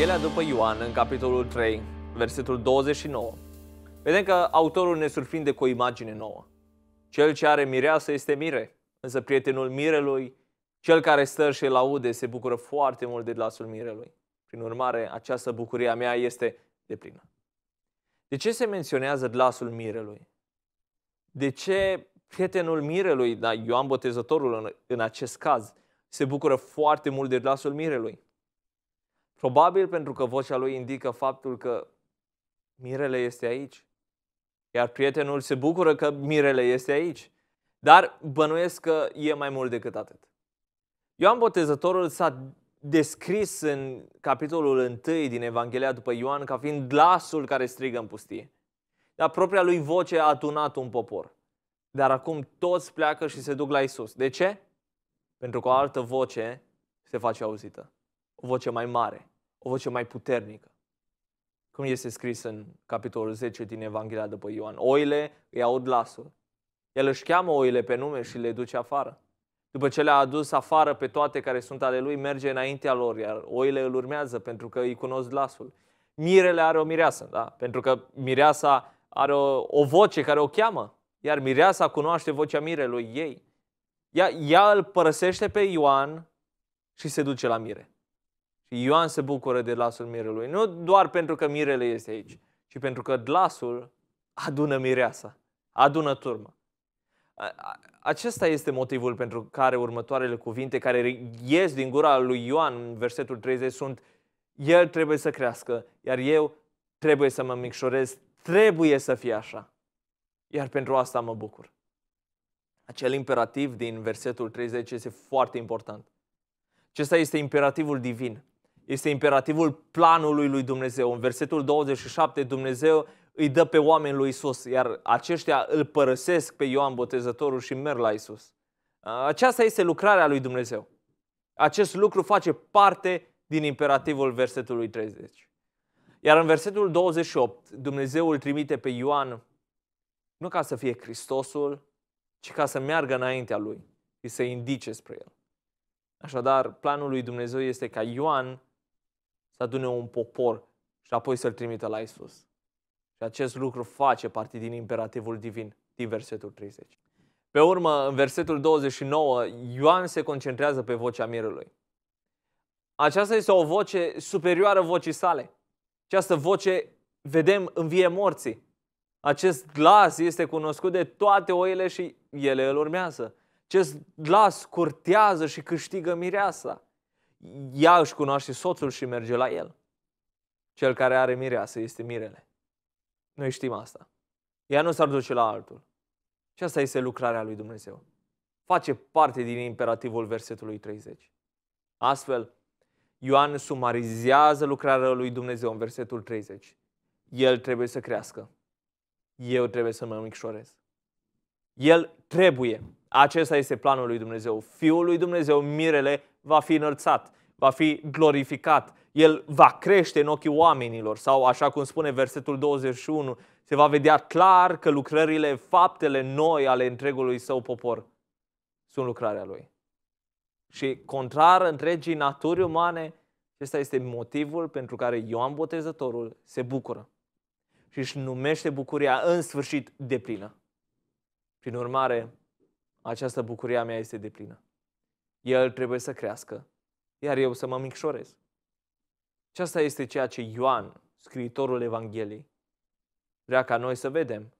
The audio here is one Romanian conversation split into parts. Evanghelia după Ioan, în capitolul 3, versetul 29, vedem că autorul ne surprinde cu o imagine nouă. Cel ce are mireasă este mire, însă prietenul mirelui, cel care stă și îl aude, se bucură foarte mult de glasul mirelui. Prin urmare, această bucurie a mea este deplină. De ce se menționează glasul mirelui? De ce prietenul mirelui, da, Ioan Botezătorul în acest caz, se bucură foarte mult de glasul mirelui? Probabil pentru că vocea lui indică faptul că mirele este aici, iar prietenul se bucură că mirele este aici. Dar bănuiesc că e mai mult decât atât. Ioan Botezătorul s-a descris în capitolul 1 din Evanghelia după Ioan ca fiind glasul care strigă în pustie. Dar propria lui voce a adunat un popor. Dar acum toți pleacă și se duc la Isus. De ce? Pentru că o altă voce se face auzită. O voce mai mare, o voce mai puternică. Cum este scris în capitolul 10 din Evanghelia după Ioan. Oile îi aud glasul. El își cheamă oile pe nume și le duce afară. După ce le-a adus afară pe toate care sunt ale lui, merge înaintea lor, iar oile îl urmează pentru că îi cunosc glasul. Mirele are o mireasă, da? Pentru că mireasa are o voce care o cheamă, iar mireasa cunoaște vocea mirelui ei. Ea îl părăsește pe Ioan și se duce la mire. Și Ioan se bucură de glasul mirelui, nu doar pentru că mirele este aici, ci pentru că glasul adună mireasa, adună turma. Acesta este motivul pentru care următoarele cuvinte care ies din gura lui Ioan în versetul 30 sunt: el trebuie să crească, iar eu trebuie să mă micșorez, trebuie să fie așa, iar pentru asta mă bucur. Acel imperativ din versetul 30 este foarte important. Acesta este imperativul divin, este imperativul planului lui Dumnezeu. În versetul 27 Dumnezeu îi dă pe oameni lui Isus, iar aceștia îl părăsesc pe Ioan Botezătorul și merg la Isus. Aceasta este lucrarea lui Dumnezeu. Acest lucru face parte din imperativul versetului 30. Iar în versetul 28, Dumnezeu îl trimite pe Ioan nu ca să fie Hristosul, ci ca să meargă înaintea lui și să indice spre el. Așadar, planul lui Dumnezeu este ca Ioan să adune un popor și apoi să-l trimită la Isus. Și acest lucru face parte din imperativul divin din versetul 30. Pe urmă, în versetul 29, Ioan se concentrează pe vocea mirelui. Aceasta este o voce superioară vocii sale. Această voce, vedem, învie morții. Acest glas este cunoscut de toate oile și ele îl urmează. Acest glas curtează și câștigă mireasa. Ea își cunoaște soțul și merge la el. Cel care are mireasă este mirele. Noi știm asta. Ea nu s-ar duce la altul. Și asta este lucrarea lui Dumnezeu. Face parte din imperativul versetului 30. Astfel, Ioan sumarizează lucrarea lui Dumnezeu în versetul 30. El trebuie să crească. Eu trebuie să mă micșorez. El trebuie. Acesta este planul lui Dumnezeu. Fiul lui Dumnezeu, mirele, va fi înălțat, va fi glorificat. El va crește în ochii oamenilor sau, așa cum spune versetul 21, se va vedea clar că lucrările, faptele noi ale întregului său popor sunt lucrarea lui. Și contrar întregii naturi umane, acesta este motivul pentru care Ioan Botezătorul se bucură și își numește bucuria în sfârșit deplină. Prin urmare, această bucurie a mea este deplină. El trebuie să crească, iar eu să mă micșorez. Și asta este ceea ce Ioan, scriitorul Evangheliei, vrea ca noi să vedem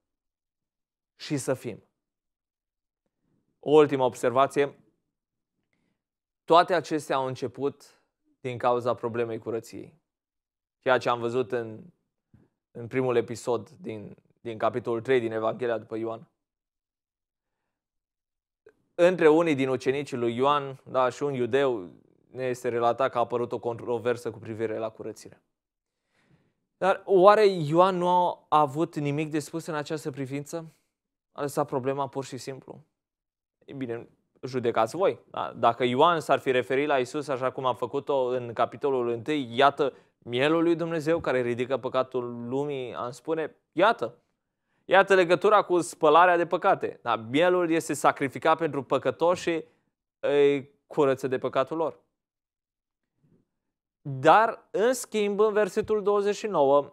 și să fim. O ultimă observație. Toate acestea au început din cauza problemei curăției. Ceea ce am văzut în primul episod din capitolul 3 din Evanghelia după Ioan. Între unii din ucenicii lui Ioan, da, și un iudeu, ne este relatat că a apărut o controversă cu privire la curățire. Dar oare Ioan nu a avut nimic de spus în această privință? A lăsat problema pur și simplu? E bine, judecați voi. Da? Dacă Ioan s-ar fi referit la Isus așa cum a făcut-o în capitolul 1, iată mielul lui Dumnezeu care ridică păcatul lumii, am spune, iată. Iată legătura cu spălarea de păcate. Da? Mielul este sacrificat pentru păcătoși și îi curăță de păcatul lor. Dar, în schimb, în versetul 29,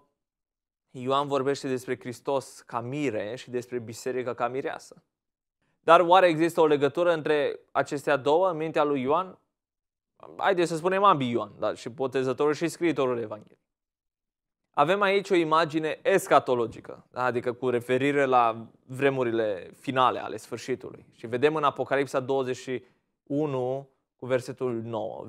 Ioan vorbește despre Hristos ca mire și despre biserică ca mireasă. Dar oare există o legătură între acestea două în mintea lui Ioan? Haideți să spunem ambii Ioan, dar și botezătorul și scriitorul Evangheliei. Avem aici o imagine escatologică, adică cu referire la vremurile finale ale sfârșitului. Și vedem în Apocalipsa 21 cu versetul 9.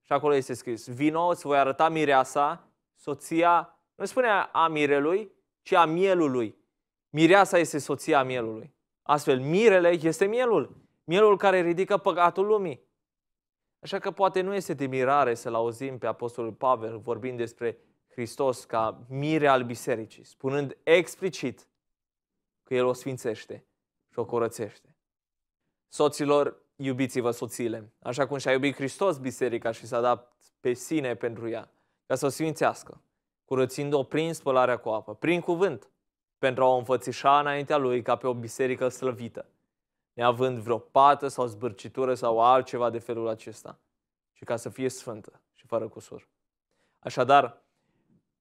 Și acolo este scris: vino, îți voi arăta mireasa, soția, nu spune a mirelui, ci a mielului. Mireasa este soția mielului. Astfel, mirele este mielul. Mielul care ridică păcatul lumii. Așa că poate nu este de mirare să-l auzim pe Apostolul Pavel vorbind despre Hristos ca mire al bisericii, spunând explicit că El o sfințește și o curățește. Soților, iubiți-vă soțiile, așa cum și-a iubit Hristos biserica și s-a dat pe sine pentru ea, ca să o sfințească, curățind-o prin spălarea cu apă, prin cuvânt, pentru a o înfățișa înaintea Lui ca pe o biserică slăvită, neavând vreo pată sau zbârcitură sau altceva de felul acesta, ci ca să fie sfântă și fără cusur. Așadar,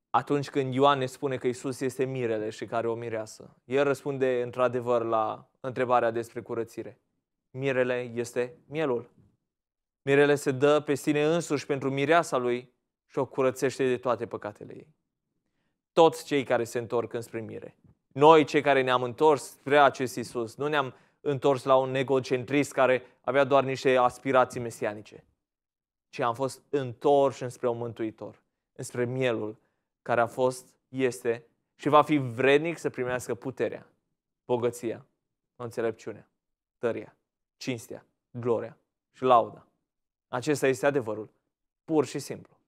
atunci când Ioan ne spune că Isus este mirele și care o mireasă, el răspunde într-adevăr la întrebarea despre curățire. Mirele este mielul. Mirele se dă pe sine însuși pentru mireasa lui și o curățește de toate păcatele ei. Toți cei care se întorc înspre mire, noi cei care ne-am întors spre acest Isus, nu ne-am întors la un egocentrist care avea doar niște aspirații mesianice, ci am fost întorși înspre un mântuitor, înspre mielul care a fost, este și va fi vrednic să primească puterea, bogăția, înțelepciunea, tăria, cinstea, gloria și lauda. Acesta este adevărul, pur și simplu.